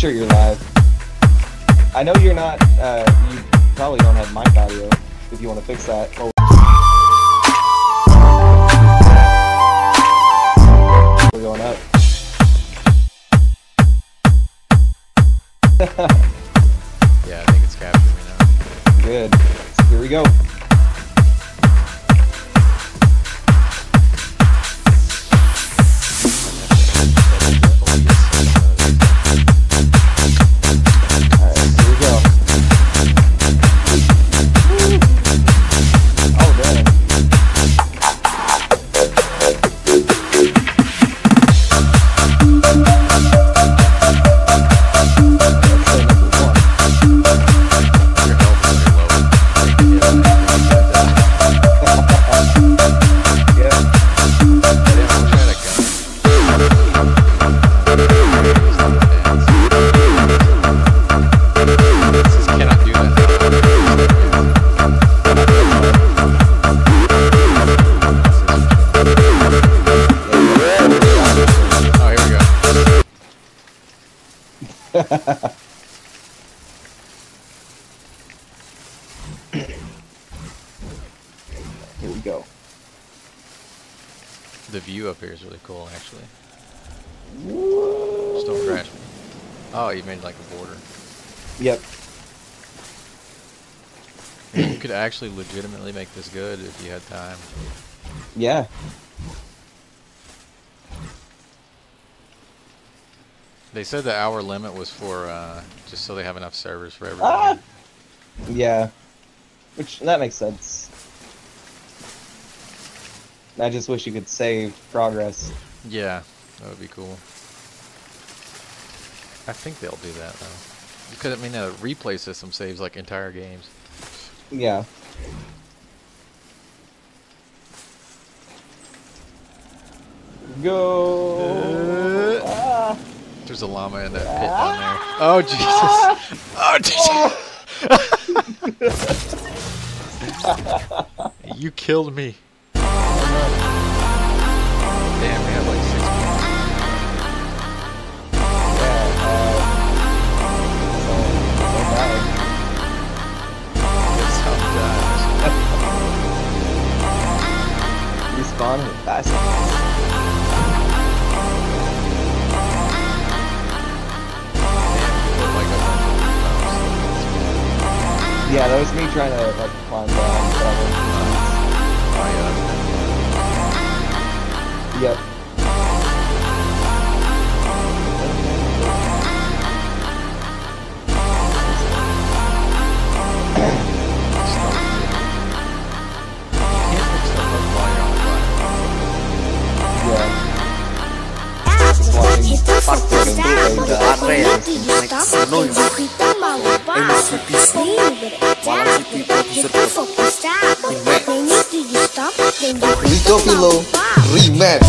sure you're live. I know you're not, you probably don't have mic audio if you want to fix that. We're going up. Yeah, I think it's capturing me now. Good. So here we go. Here we go. The view up here is really cool, actually. Whoa. Just don't crash. Oh, you made like a border. Yep. You could actually legitimately make this good if you had time. Yeah. They said the hour limit was for just so they have enough servers for everyone. Ah! Yeah, which that makes sense. I just wish you could save progress. Yeah, that would be cool. I think they'll do that though, because I mean the replay system saves like entire games. Yeah. Go. There's a llama in that pit down there. Oh Jesus! Oh Jesus! You killed me. Damn, we have like 6 points. You spawned with fast. Yeah, that was me trying to like climb down. Oh yeah. Yep. Rico Pilo rematch. Rematch.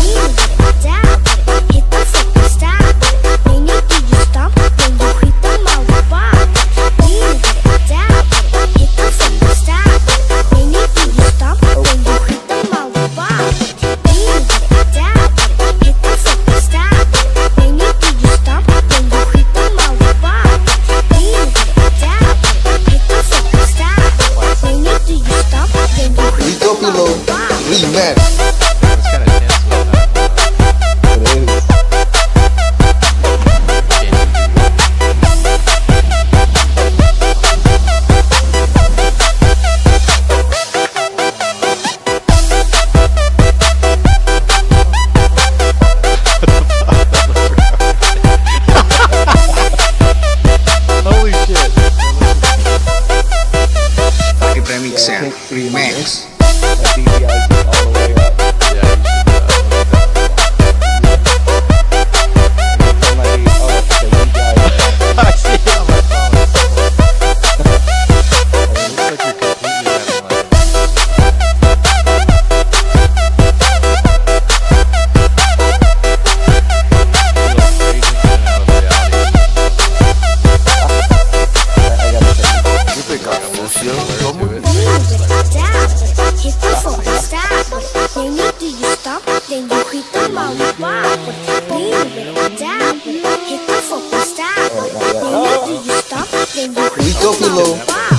Rico Pilo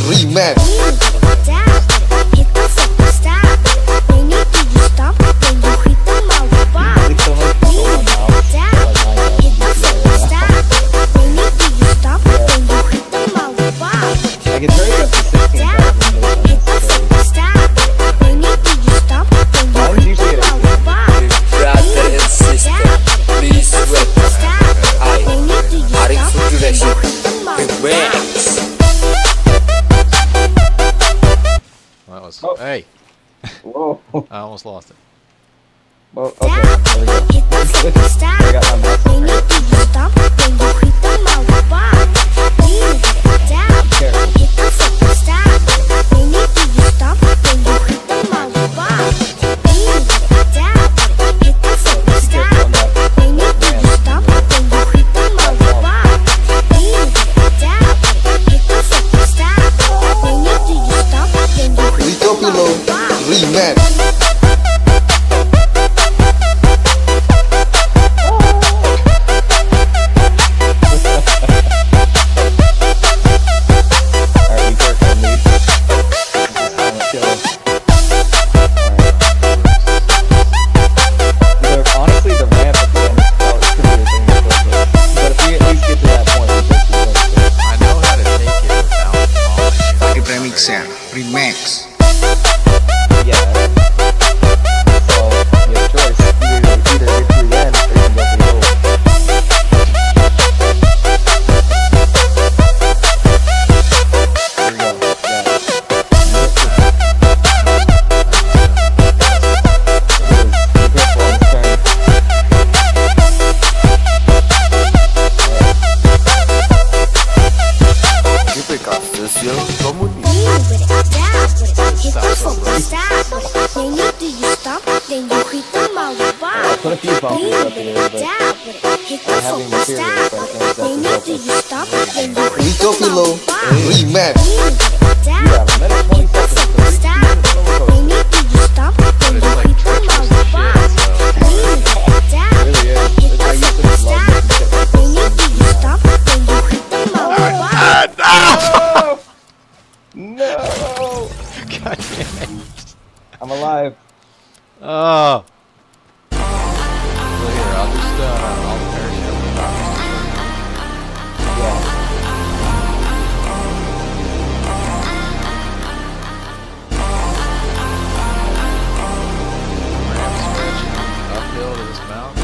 Remix. Oh. Hey! Whoa! I almost lost it. Well, okay. Remix. Remix. Put a few bounces up in there, but I'm having the fear of it, but I think that's No! God damn it. I'm alive. Oh. I'll perish every time. Yeah. Uphill to this mountain.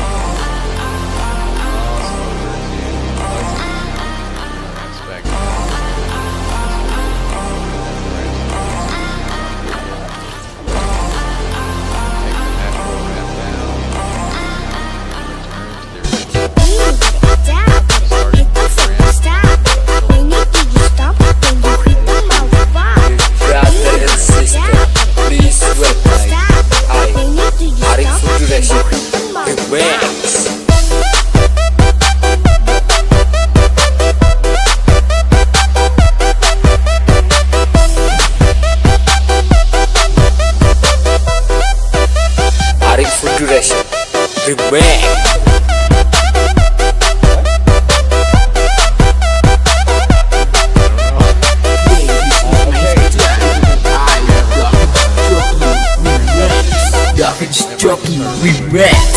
Remix.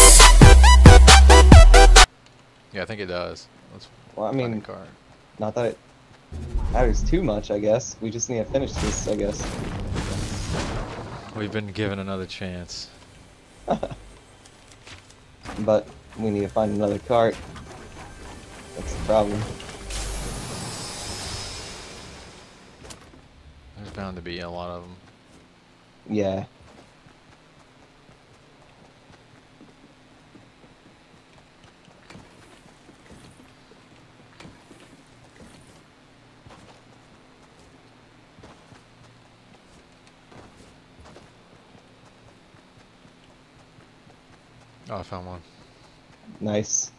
Yeah, I think it does. Let's well, I mean, card. Not that it matters too much, I guess. We just need to finish this, I guess. We've been given another chance. But we need to find another cart. That's the problem. There's bound to be a lot of them. Yeah. Oh, I found one. Nice.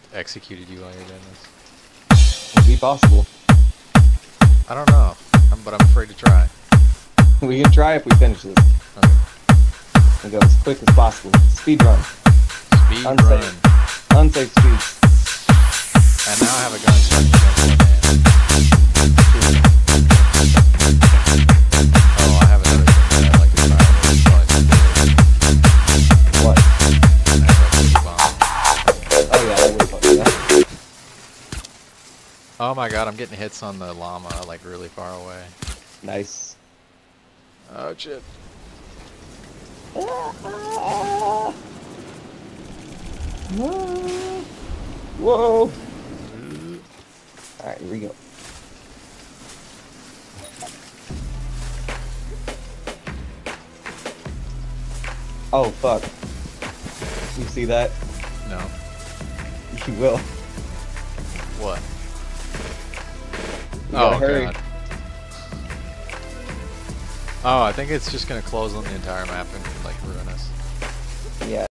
just executed you while you're doing this? It'd be possible. I don't know, but I'm afraid to try. We can try if we finish this. Okay. And go as quick as possible. Speed run. Speed run. Unsafe speed. And now I have a gun. Oh my god, I'm getting hits on the llama, like, really far away. Nice. Oh, shit. Whoa! Alright, here we go. Oh, fuck. You see that? No. You will. What? Oh, god. Oh, I think it's just going to close on the entire map and